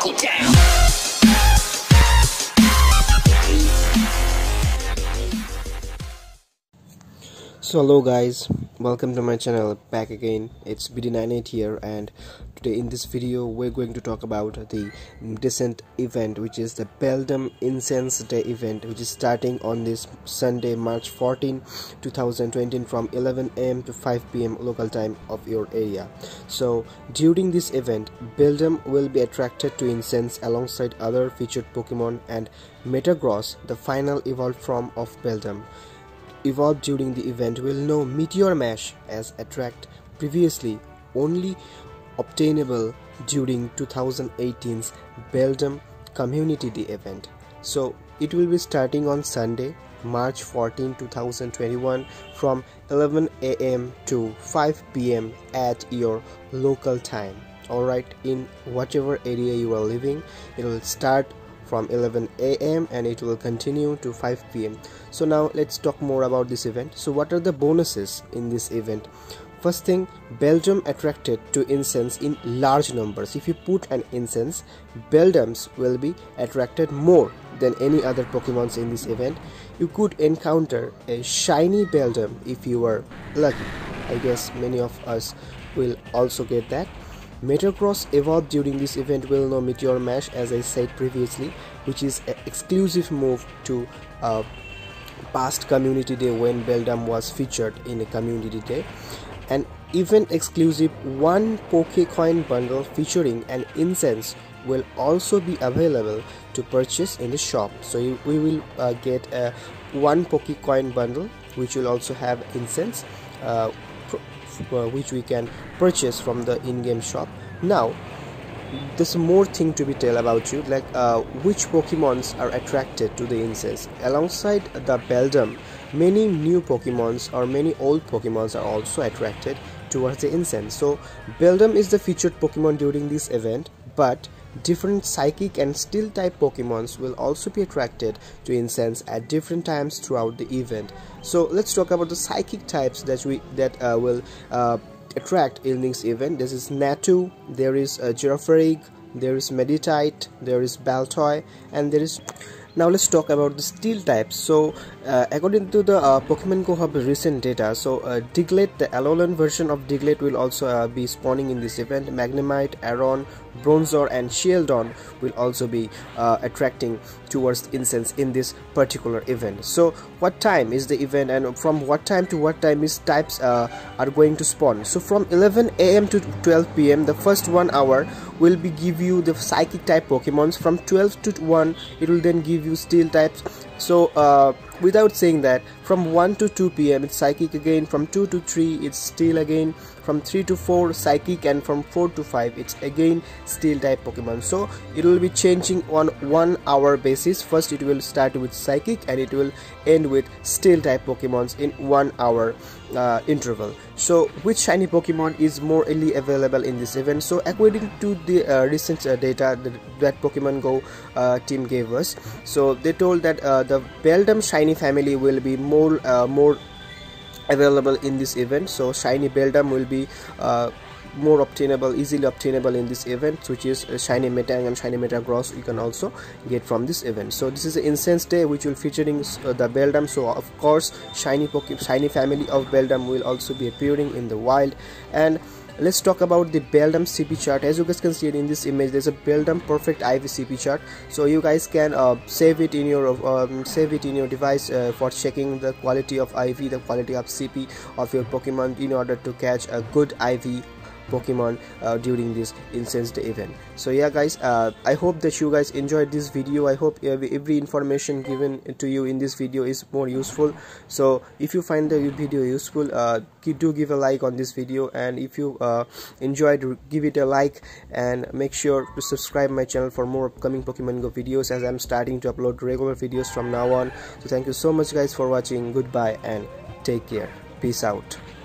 buckle down! So hello guys, welcome to my channel back again. It's BD98 here, and today in this video we're going to talk about the Descent event, which is the Beldum Incense Day event, which is starting on this Sunday, March 14, 2020 from 11 AM to 5 PM local time of your area. So during this event, Beldum will be attracted to incense alongside other featured Pokemon and Metagross, the final evolved form of Beldum. Evolved during the event will know Meteor Mash as attract, previously only obtainable during 2018's Beldum Community Day event. So it will be starting on Sunday, March 14, 2021 from 11 AM to 5 PM at your local time. Alright, in whatever area you are living, it will start from 11 AM and it will continue to 5 PM. So now let's talk more about this event. So what are the bonuses in this event? First thing, Beldum attracted to incense in large numbers. If you put an incense, Beldums will be attracted more than any other Pokemons in this event. You could encounter a shiny Beldum if you were lucky. I guess many of us will also get that. Metagross evolved during this event will know Meteor Mash, as I said previously, which is an exclusive move to past Community Day when Beldum was featured in a Community Day. An event exclusive 1 Pokecoin bundle featuring an incense will also be available to purchase in the shop. So we will get a 1 Pokecoin bundle which will also have incense, which we can purchase from the in-game shop. Now there's more thing to be tell about you, like which Pokemons are attracted to the incense. Alongside the Beldum, many new Pokemons or many old Pokemons are also attracted towards the incense. So Beldum is the featured Pokemon during this event, but different psychic and steel type Pokemons will also be attracted to incense at different times throughout the event. So let's talk about the psychic types that will attract in this event. This is Natu, there is Girafarig, there is Meditite, there is Baltoy, and there is... Now let's talk about the steel types. So according to the Pokemon GO Hub recent data, so Diglett, the Alolan version of Diglett will also be spawning in this event. Magnemite, Aron, Bronzor and Sheldon will also be attracting towards incense in this particular event. So what time is the event and from what time to what time is types are going to spawn? So from 11 AM to 12 PM, the first 1 hour will be give you the psychic type Pokemons. From 12 to 1 it will then give you steel types. So without saying that, from 1 to 2 PM it's psychic again, from 2 to 3 it's steel again, from 3 to 4 psychic, and from 4 to 5 it's again steel type Pokemon. So it will be changing on 1 hour basis. First it will start with psychic and it will end with steel type Pokemons in 1 hour interval. So which shiny Pokemon is more readily available in this event? So according to the recent data that Pokemon GO team gave us, so they told that the Beldum shiny family will be more available in this event. So shiny Beldum will be more obtainable, easily obtainable in this event, which is shiny Metang and shiny Metagross you can also get from this event. So this is the incense day which will featuring the Beldum. So of course shiny family of Beldum will also be appearing in the wild. And let's talk about the Beldum CP chart. As you guys can see in this image, there's a Beldum perfect IV CP chart. So you guys can save it in your device for checking the quality of IV, the quality of CP of your Pokemon in order to catch a good IV Pokemon during this incense day event. So yeah guys, I hope that you guys enjoyed this video. I hope every information given to you in this video is more useful. So if you find the video useful, do give a like on this video, and if you enjoyed, give it a like and make sure to subscribe my channel for more upcoming Pokemon Go videos, as I'm starting to upload regular videos from now on. So thank you so much guys for watching. Goodbye and take care. Peace out.